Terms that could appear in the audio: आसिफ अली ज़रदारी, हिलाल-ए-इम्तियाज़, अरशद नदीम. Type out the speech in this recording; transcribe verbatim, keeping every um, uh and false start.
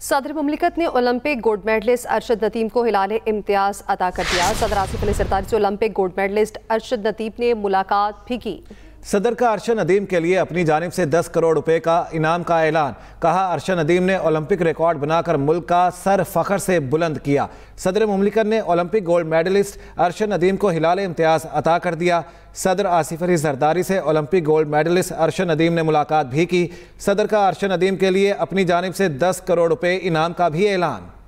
सदर ममलिकत ने Olympic gold medallist अरशद नदीम को हिलाल-ए-इम्तियाज़ अता कर दिया। सदर आसिफ अली ज़रदारी से Olympic gold medallist अरशद नदीम ने मुलाकात भी की। सदर का अरशद नदीम के लिए अपनी जानिब से दस करोड़ रुपए का इनाम का ऐलान। कहा, अरशद नदीम ने ओलंपिक रिकॉर्ड बनाकर मुल्क का सर फखर से बुलंद किया। सदर ममलिकत ने Olympic gold medallist अरशद नदीम को हिलाल-ए-इम्तियाज़ अता कर दिया। सदर आसिफ अली ज़रदारी से Olympic gold medallist अरशद नदीम ने मुलाकात भी की। सदर का अरशद नदीम के लिए अपनी जानिब से दस करोड़ रुपए इनाम का भी ऐलान।